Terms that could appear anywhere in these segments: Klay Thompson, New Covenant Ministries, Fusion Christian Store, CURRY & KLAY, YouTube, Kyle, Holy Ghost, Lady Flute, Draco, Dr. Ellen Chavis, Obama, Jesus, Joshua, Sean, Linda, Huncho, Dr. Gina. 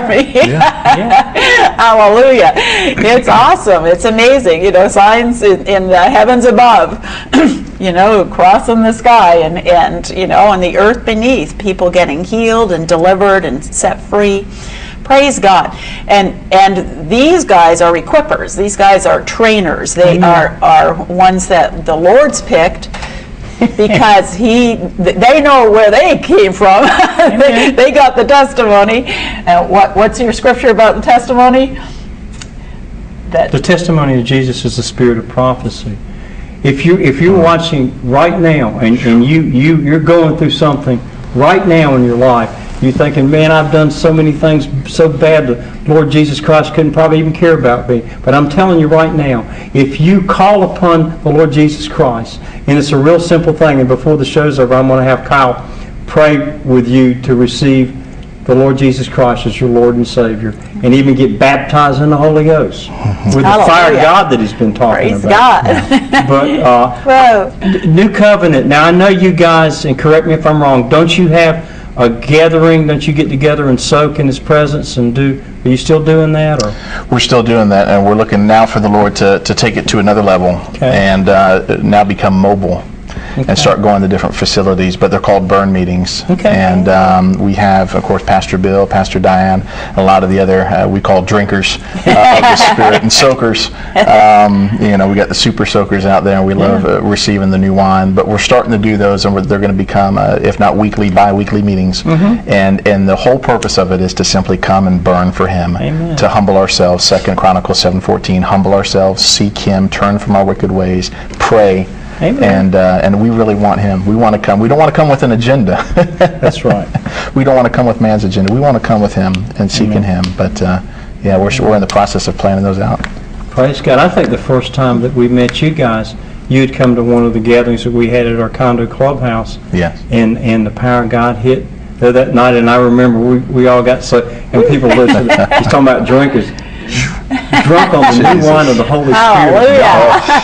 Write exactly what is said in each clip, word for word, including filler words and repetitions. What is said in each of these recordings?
army. Yeah. Yeah. Hallelujah. It's awesome. It's amazing. You know, signs in, in the heavens above, you know, crossing the sky, and, and, you know, on the earth beneath, people getting healed and delivered and set free. Praise God. And and these guys are equippers. These guys are trainers. They mm. are, are ones that the Lord's picked, because he, they know where they came from. they, they got the testimony. And what what's your scripture about the testimony? That the testimony of Jesus is the spirit of prophecy. If you if you're watching right now, and, and you you you're going through something right now in your life, you're thinking, man, I've done so many things so bad that Lord Jesus Christ couldn't probably even care about me. But I'm telling you right now, if you call upon the Lord Jesus Christ, and it's a real simple thing, and before the show's over, I'm going to have Kyle pray with you to receive the Lord Jesus Christ as your Lord and Savior, and even get baptized in the Holy Ghost with the fire of God that he's been talking Praise about. Praise God. But uh, New Covenant, now I know you guys, and correct me if I'm wrong, don't you have a gathering that you get together and soak in His presence and do? Are you still doing that? Or? We're still doing that, and we're looking now for the Lord to, to take it to another level, okay. and uh, now become mobile, okay. and start going to different facilities, but they're called burn meetings. Okay. And um, we have, of course, Pastor Bill, Pastor Diane, a lot of the other, uh, we call drinkers uh, of the Spirit and soakers. Um, you know, we got the super soakers out there, and we love yeah. uh, receiving the new wine, but we're starting to do those, and we're, they're going to become, uh, if not weekly, bi-weekly meetings. Mm-hmm. And and the whole purpose of it is to simply come and burn for Him, Amen. To humble ourselves, Second Chronicles seven fourteen, humble ourselves, seek Him, turn from our wicked ways, pray, Amen. And uh, and we really want Him. We want to come. We don't want to come with an agenda. That's right. We don't want to come with man's agenda. We want to come with Him and seeking Amen. Him. But uh, yeah, we're we're in the process of planning those out. Praise God. I think the first time that we met you guys, you had come to one of the gatherings that we had at our condo clubhouse. Yes. And and the power of God hit there that night, and I remember we we all got so, and people listened. He's talking about drinkers. Drunk on the new wine of the Holy Spirit.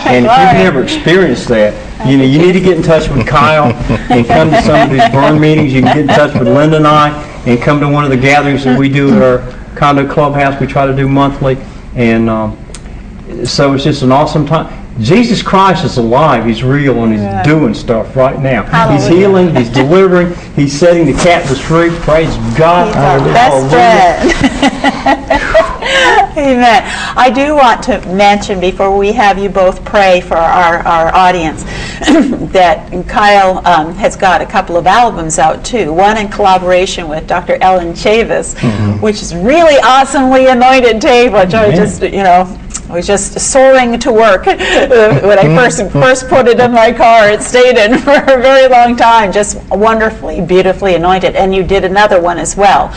And if you've never experienced that, you know, you need to get in touch with Kyle and come to some of these burn meetings. You can get in touch with Linda and I and come to one of the gatherings that we do at our condo clubhouse. We try to do monthly. And um, so it's just an awesome time. Jesus Christ is alive. He's real, and He's yeah. doing stuff right now. Hallelujah. He's healing. He's delivering. He's setting the captives free. Praise God. He's our best friend. Amen. I do want to mention, before we have you both pray for our, our audience, that Kyle um, has got a couple of albums out too. One in collaboration with Doctor Ellen Chavis, mm-hmm. which is really awesomely anointed tape, which Amen. I just, you know, I was just soaring to work when I first first put it in my car. It stayed in for a very long time, just wonderfully, beautifully anointed. And you did another one as well.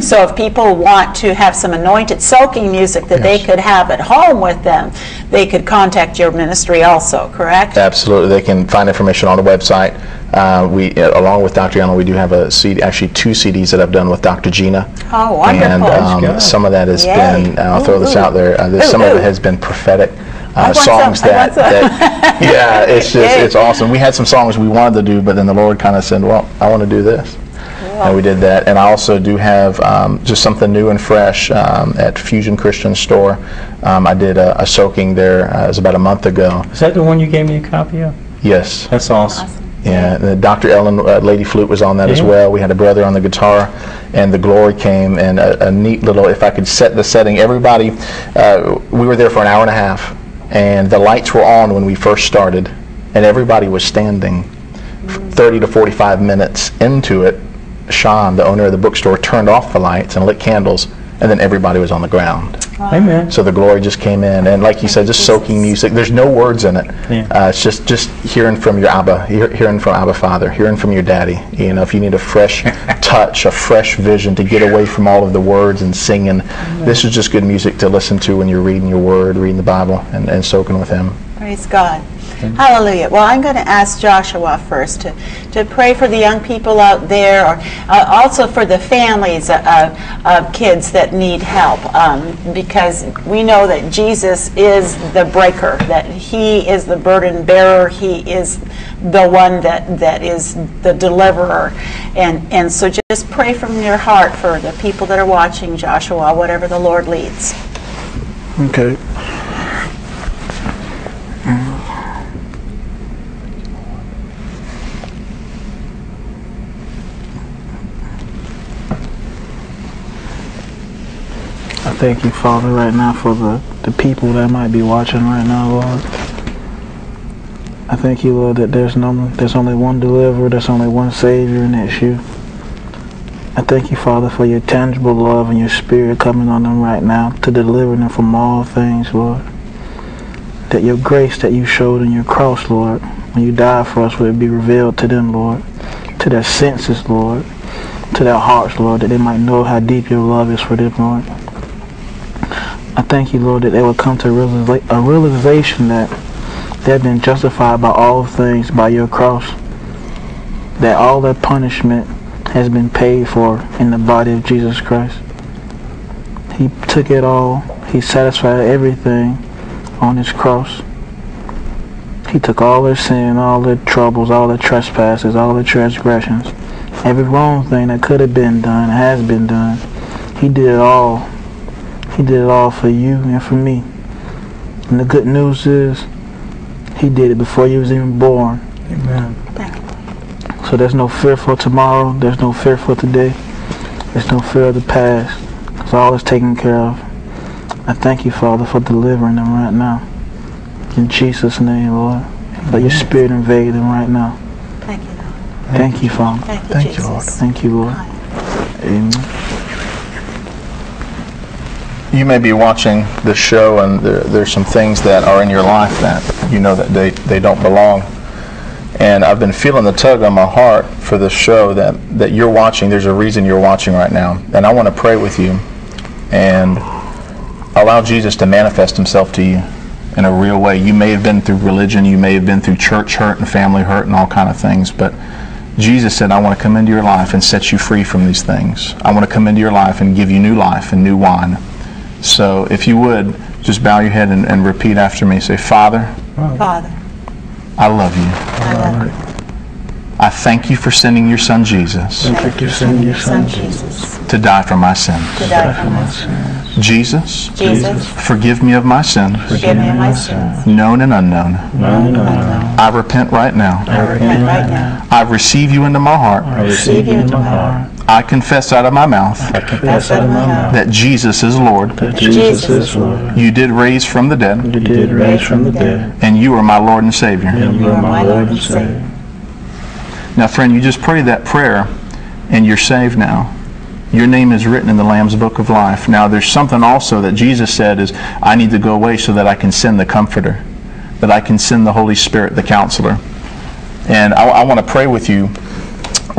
So if people want to have some anointed soaking music that yes. they could have at home with them, they could contact your ministry also, correct? Absolutely. They can find information on the website. Uh, we, uh, along with Doctor Ellen, we do have a C D, actually two C Ds that I've done with Doctor Gina. Oh, wonderful. And um, some of that has Yay. Been, I'll ooh, throw this ooh. Out there, uh, this, ooh, some ooh. Of it has been prophetic. Uh, songs that, that yeah, it's just, it's awesome. We had some songs we wanted to do, but then the Lord kind of said, well, I want to do this. Cool. And we did that. And I also do have um, just something new and fresh um, at Fusion Christian Store. Um, I did a, a soaking there, uh, it was about a month ago. Is that the one you gave me a copy of? Yes. That's awesome. awesome. Yeah, Doctor Ellen, uh, Lady Flute was on that yeah. as well. We had a brother on the guitar, and the glory came, and a, a neat little, if I could set the setting, everybody, uh, we were there for an hour and a half, and the lights were on when we first started, and everybody was standing. Mm-hmm. thirty to forty-five minutes into it, Sean, the owner of the bookstore, turned off the lights and lit candles, and then everybody was on the ground. Wow. Amen. So the glory just came in, and like you said, just soaking music. There's no words in it. Yeah. Uh, it's just just hearing from your Abba, hear, hearing from Abba Father, hearing from your Daddy. You know, if you need a fresh touch, a fresh vision to get away from all of the words and singing, Amen. This is just good music to listen to when you're reading your Word, reading the Bible, and, and soaking with Him. Praise God. Hallelujah. Well, I'm going to ask Joshua first to, to pray for the young people out there, or uh, also for the families of, of, of kids that need help, um, because we know that Jesus is the breaker, that He is the burden bearer, He is the one that, that is the deliverer. And, and so just pray from your heart for the people that are watching, Joshua, whatever the Lord leads. Okay. I thank you, Father, right now for the, the people that might be watching right now, Lord. I thank you, Lord, that there's no, there's only one deliverer, there's only one Savior, and that's you. I thank you, Father, for your tangible love and your spirit coming on them right now to deliver them from all things, Lord. That your grace that you showed in your cross, Lord, when you died for us, would be revealed to them, Lord, to their senses, Lord, to their hearts, Lord, that they might know how deep your love is for them, Lord. I thank you, Lord, that they will come to a realization that they have been justified by all things by your cross, that all their punishment has been paid for in the body of Jesus Christ. He took it all. He satisfied everything on his cross. He took all their sin, all their troubles, all their trespasses, all their transgressions, every wrong thing that could have been done, has been done. He did it all. He did it all for you and for me. And the good news is, he did it before you was even born. Amen. So there's no fear for tomorrow. There's no fear for today. There's no fear of the past. It's all is taken care of. I thank you, Father, for delivering them right now. In Jesus' name, Lord. Let your spirit invade them right now. Thank you, Lord. Thank, thank you, Father. Thank you, thank you, Lord. Thank you, Lord. Amen. You may be watching this show and there, there's some things that are in your life that you know that they, they don't belong. And I've been feeling the tug on my heart for this show that, that you're watching. There's a reason you're watching right now. And I want to pray with you and allow Jesus to manifest himself to you in a real way. You may have been through religion. You may have been through church hurt and family hurt and all kind of things. But Jesus said, I want to come into your life and set you free from these things. I want to come into your life and give you new life and new wine. So if you would, just bow your head and, and repeat after me. Say, Father, Father, I love you. I love you. I thank you for sending your son Jesus. Thank, thank you for sending your son, son Jesus to die for my sins. To die for my sins. Jesus, Jesus, forgive me of my sins. Forgive me of my sins. Known and unknown. Known and unknown. I repent right now. I repent right now. I receive you into my heart. I receive you into my heart. I confess out of my mouth, I confess out of my mouth that Jesus is Lord. That Jesus is Lord. You did raise from the dead. You did raise from the dead. And you are my Lord and Savior. And you are my Lord and Savior. Now, friend, you just prayed that prayer, and you're saved now. Your name is written in the Lamb's Book of Life. Now, there's something also that Jesus said is, I need to go away so that I can send the Comforter, that I can send the Holy Spirit, the Counselor. And I, I want to pray with you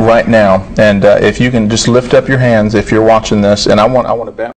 right now, and uh, if you can just lift up your hands if you're watching this, and I want I want to bow